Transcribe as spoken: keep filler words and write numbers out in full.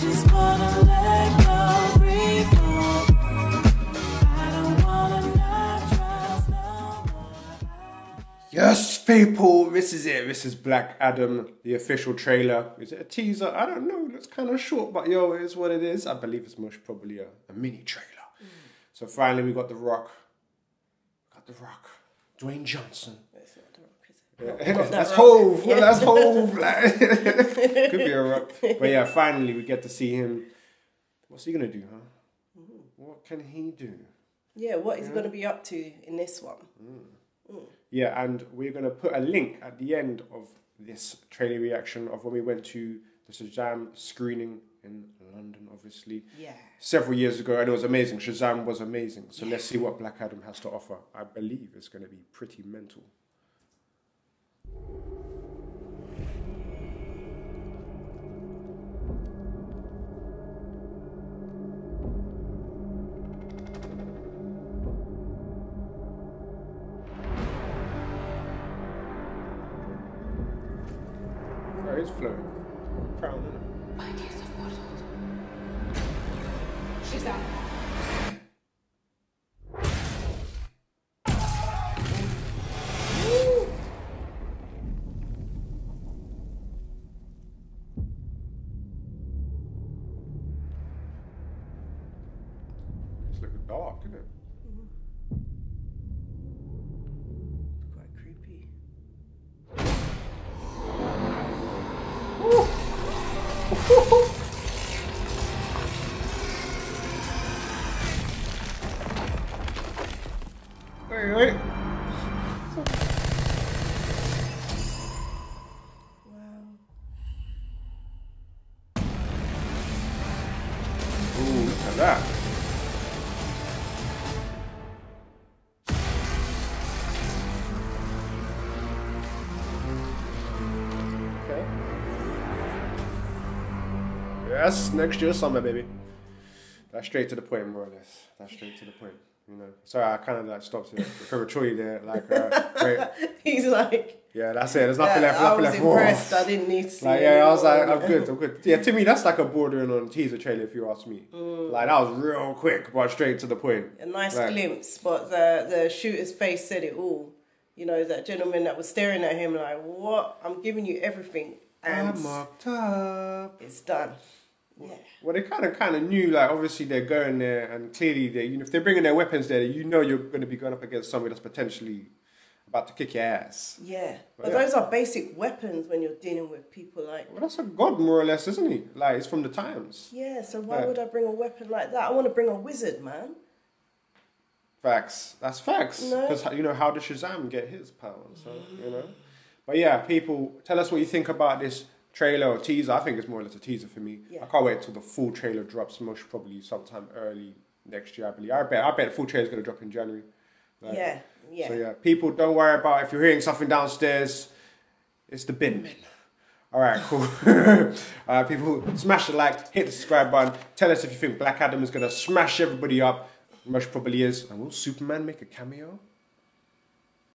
just wanna let go, free fall. I don't wanna not trust no more. Yes, people, this is it. This is Black Adam, the official trailer. Is it a teaser? I don't know. It looks kind of short, but yo, it is what it is. I believe it's most probably a, a mini trailer. Mm. So finally, we got The Rock. Got The Rock. Dwayne Johnson. That's not The Rock, is it? Yeah. That's Hove. Yeah. That's Hove. Could be a Rock. But yeah, finally we get to see him. What's he gonna do, huh? Mm. What can he do? Yeah, what yeah. is he gonna be up to in this one? Mm. Mm. Yeah, and we're gonna put a link at the end of this trailer reaction of when we went to the Shazam screening in London, obviously. Yeah. Several years ago, and it was amazing. Shazam was amazing. So yeah. let's see what Black Adam has to offer. I believe it's going to be pretty mental. Oh, it's flowing. Crown, isn't it? My days have muddled. She's out. It's looking dark, isn't it? Mm-hmm. Quite creepy. Ooh. Wait, wait. Wow. Ooh, look at that. Okay. Yes, next year summer, baby. That's straight to the point, more or less. That's straight to the point. You know, sorry, I kind of like stopped it prematurely there. Like, uh, he's like, yeah, that's it. There's nothing yeah, left. Nothing I was left impressed. More. I didn't need to. See like, yeah, I was like, I'm good. I'm good. Yeah, to me, that's like a bordering on teaser trailer, if you ask me. Mm. Like, that was real quick, but straight to the point. A nice like, glimpse, but the the shooter's face said it all. You know, that gentleman that was staring at him, like, what? I'm giving you everything, and I'm marked up. It's done. Yeah. Well, they kind of kind of knew, like, obviously they're going there, and clearly they, you know, if they're bringing their weapons there, you know you're going to be going up against somebody that's potentially about to kick your ass. Yeah, but, but yeah. those are basic weapons when you're dealing with people like that. Well, that's a god, more or less, isn't he? Like, it's from the times. Yeah, so why like, would I bring a weapon like that? I want to bring a wizard, man. Facts. That's facts. Because, no. you know, how did Shazam get his powers? So, you know? But yeah, people, tell us what you think about this trailer or teaser. I think it's more or less a teaser for me. Yeah. I can't wait till the full trailer drops, most probably sometime early next year, I believe. I bet I bet the full trailer's gonna drop in January. Like, yeah, yeah. So yeah, people, don't worry about it. If you're hearing something downstairs, it's the bin men. Alright, cool. Alright, people, smash the like, hit the subscribe button, tell us if you think Black Adam is gonna smash everybody up. Most probably is. And will Superman make a cameo?